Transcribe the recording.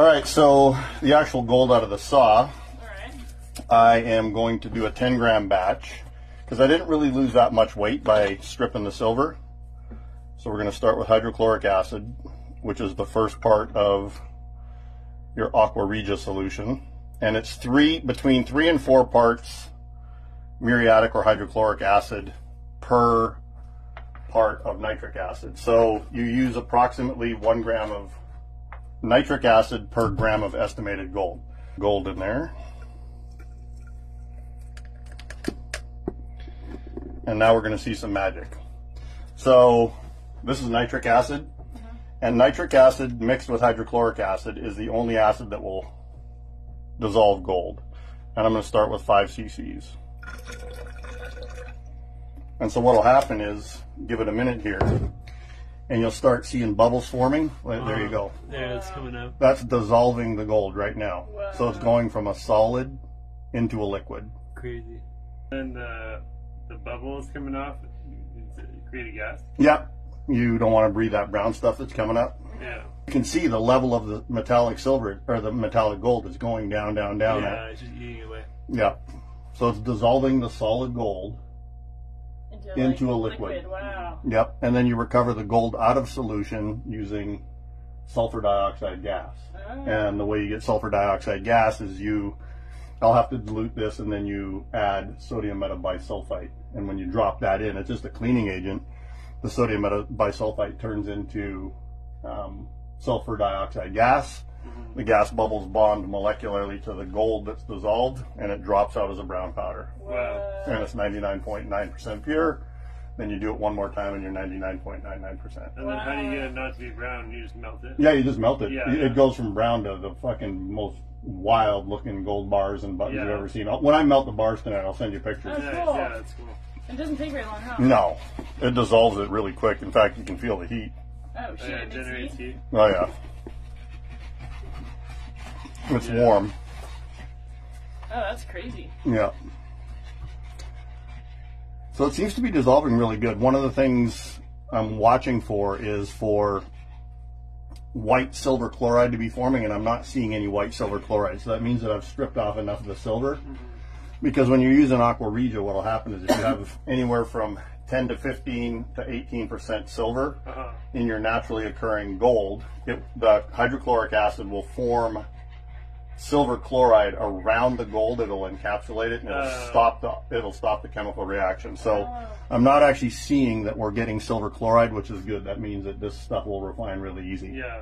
All right, so the actual gold out of the saw, I am going to do a 10-gram batch because I didn't really lose that much weight by stripping the silver. So we're going to start with hydrochloric acid, which is the first part of your aqua regia solution. And it's between three and four parts muriatic or hydrochloric acid per part of nitric acid. So you use approximately 1 gram of nitric acid per gram of estimated gold. Gold in there. And now we're going to see some magic. So this is nitric acid, and nitric acid mixed with hydrochloric acid is the only acid that will dissolve gold. And I'm going to start with 5 cc's. And so what will happen is, give it a minute here, and you'll start seeing bubbles forming. There you go. There, it's coming up. That's dissolving the gold right now. Wow. So it's going from a solid into a liquid. Crazy. And the bubble is coming off, create a gas? Yep. You don't want to breathe that brown stuff that's coming up. Yeah. You can see the level of the metallic silver, or the metallic gold, is going down, down, down. Yeah, it's just eating away. Yeah. So it's dissolving the solid gold into a liquid. Wow. Yep. And then you recover the gold out of solution using sulfur dioxide gas. Oh. And the way you get sulfur dioxide gas is I'll have to dilute this, and then you add sodium metabisulfite. And when you drop that in, it's just a cleaning agent. The sodium metabisulfite turns into sulfur dioxide gas. Mm-hmm. The gas bubbles bond molecularly to the gold that's dissolved, and it drops out as a brown powder. Wow. And it's 99.9% pure. Then you do it one more time, and you're 99.99%. And then how do you get it not to be brown? You just melt it? Yeah, you just melt it. Yeah, it goes from brown to the fucking most wild looking gold bars and buttons you've ever seen. When I melt the bars tonight, I'll send you pictures. That's cool. Yeah, that's cool. It doesn't take very long, huh? No. It dissolves it really quick. In fact, you can feel the heat. Oh, shit. It generates heat. Oh, yeah. It's warm. Oh, that's crazy. Yeah. So it seems to be dissolving really good. One of the things I'm watching for is for white silver chloride to be forming, and I'm not seeing any white silver chloride. So that means that I've stripped off enough of the silver. Mm-hmm. Because when you use an aqua regia, what will happen is if you have anywhere from 10 to 15 to 18% silver in your naturally occurring gold, the hydrochloric acid will form silver chloride around the gold. It'll encapsulate it, and it'll stop the chemical reaction. So I'm not actually seeing that we're getting silver chloride, which is good. That means that this stuff will refine really easy. Yeah.